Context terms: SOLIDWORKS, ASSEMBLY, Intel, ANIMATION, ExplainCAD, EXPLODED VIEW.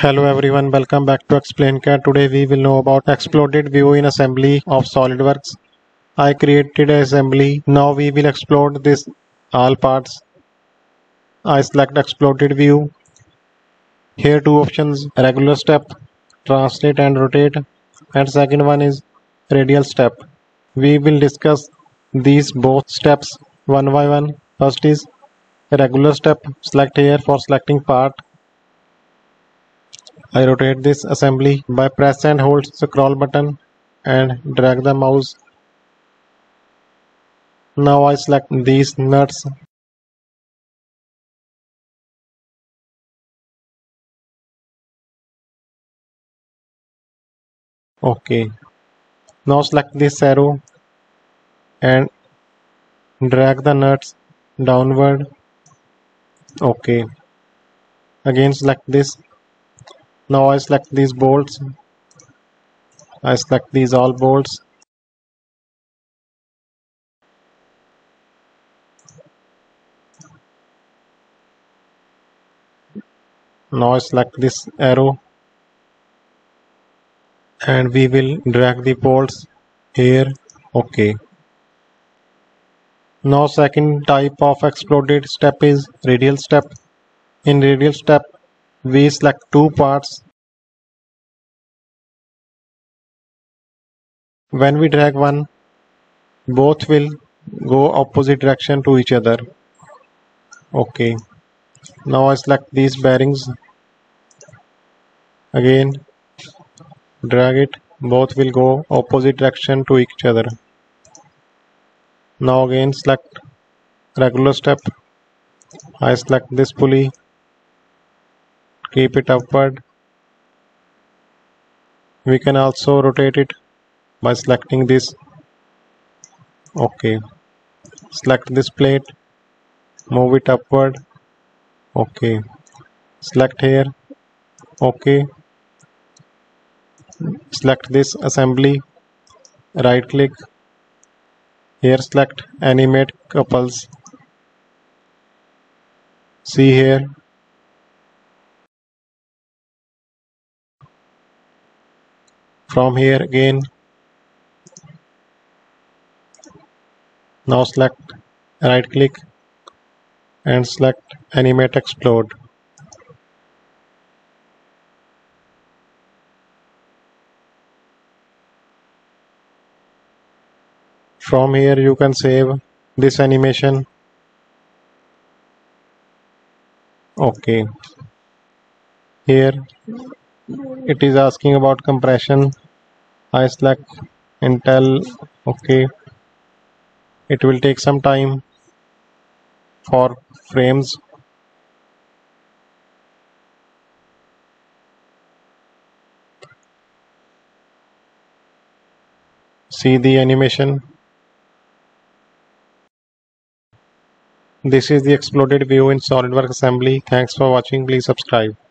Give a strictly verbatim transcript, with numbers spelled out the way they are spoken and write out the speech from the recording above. Hello everyone, welcome back to ExplainCAD. Today we will know about exploded view in assembly of SolidWorks. I created an assembly. Now we will explode this all parts. I select exploded view. Here two options: regular step, translate and rotate, and second one is radial step. We will discuss these both steps one by one. First is regular step. Select here for selecting part. I rotate this assembly by press and hold scroll button and drag the mouse. Now I select these nuts. Okay. Now select this arrow and drag the nuts downward. Okay. Again select this. Now I select these bolts. I select these all bolts. Now I select this arrow and we will drag the bolts here. Okay. Now second type of exploded step is radial step. In radial step we select two parts. When we drag one, both will go opposite direction to each other. Okay. Now I select these bearings. Again, drag it. Both will go opposite direction to each other. Now again select regular step. I select this pulley. Keep it upward. We can also rotate it by selecting this. Okay. Select this plate. Move it upward. Okay. Select here. Okay. Select this assembly. Right click. Here select animate couples. See here. From here again. Now select, right click and select animate explode. From here you can save this animation. Okay. Here it is asking about compression. I select Intel. Okay. It will take some time for frames. See the animation. This is the exploded view in SolidWorks assembly. Thanks for watching. Please subscribe.